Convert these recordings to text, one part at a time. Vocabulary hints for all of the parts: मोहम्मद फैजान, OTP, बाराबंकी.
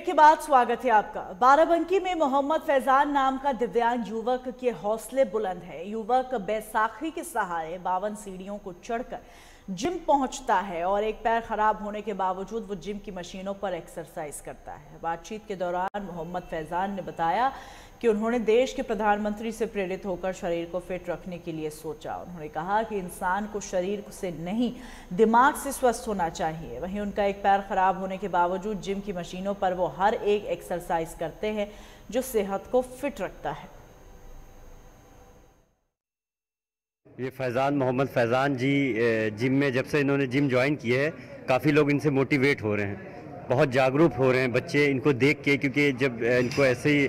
के बाद स्वागत है आपका। बाराबंकी में मोहम्मद फैजान नाम का दिव्यांग युवक के हौसले बुलंद है। युवक बैसाखी के सहारे 52 सीढ़ियों को चढ़कर जिम पहुंचता है और एक पैर खराब होने के बावजूद वो जिम की मशीनों पर एक्सरसाइज करता है। बातचीत के दौरान मोहम्मद फैजान ने बताया कि उन्होंने देश के प्रधानमंत्री से प्रेरित होकर शरीर को फिट रखने के लिए सोचा। उन्होंने कहा कि इंसान को शरीर से नहीं दिमाग से स्वस्थ होना चाहिए। वहीं उनका एक पैर खराब होने के बावजूद जिम की मशीनों पर वो हर एक एक्सरसाइज करते हैं जो सेहत को फिट रखता है। ये फैज़ान मोहम्मद फैज़ान जी जिम में जब से इन्होंने जिम ज्वाइन किया है, काफ़ी लोग इनसे मोटिवेट हो रहे हैं, बहुत जागरूक हो रहे हैं बच्चे इनको देख के, क्योंकि जब इनको ऐसे ही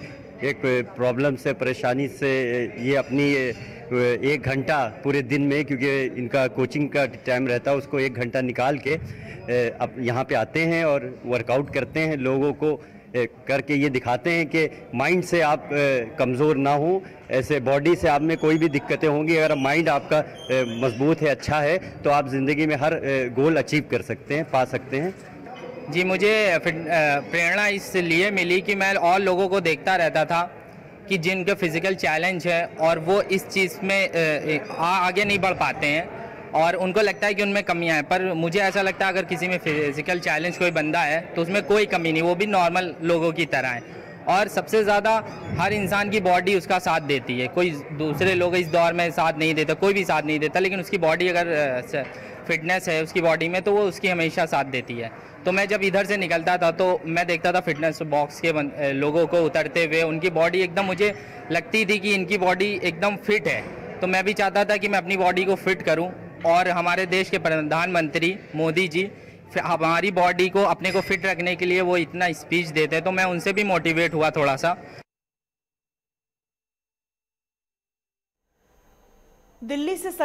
एक प्रॉब्लम से परेशानी से ये अपनी एक घंटा पूरे दिन में, क्योंकि इनका कोचिंग का टाइम रहता है, उसको एक घंटा निकाल के अब यहाँ पे आते हैं और वर्कआउट करते हैं, लोगों को करके ये दिखाते हैं कि माइंड से आप कमज़ोर ना हो। ऐसे बॉडी से आप में कोई भी दिक्कतें होंगी, अगर माइंड आपका मजबूत है, अच्छा है, तो आप ज़िंदगी में हर गोल अचीव कर सकते हैं, पा सकते हैं। जी, मुझे प्रेरणा इसलिए मिली कि मैं और लोगों को देखता रहता था कि जिनका फिज़िकल चैलेंज है और वो इस चीज़ में आगे नहीं बढ़ पाते हैं और उनको लगता है कि उनमें कमियां हैं, पर मुझे ऐसा लगता है अगर किसी में फिज़िकल चैलेंज कोई बंदा है तो उसमें कोई कमी नहीं, वो भी नॉर्मल लोगों की तरह है। और सबसे ज़्यादा हर इंसान की बॉडी उसका साथ देती है। कोई दूसरे लोग इस दौर में साथ नहीं देता, कोई भी साथ नहीं देता, लेकिन उसकी बॉडी अगर फिटनेस है उसकी बॉडी में तो वो उसकी हमेशा साथ देती है। तो मैं जब इधर से निकलता था तो मैं देखता था फिटनेस बॉक्स के लोगों को उतरते हुए, उनकी बॉडी एकदम, मुझे लगती थी कि इनकी बॉडी एकदम फिट है, तो मैं भी चाहता था कि मैं अपनी बॉडी को फिट करूँ और हमारे देश के प्रधानमंत्री मोदी जी हमारी बॉडी को, अपने को फिट रखने के लिए वो इतना स्पीच देते हैं, तो मैं उनसे भी मोटिवेट हुआ थोड़ा सा। दिल्ली से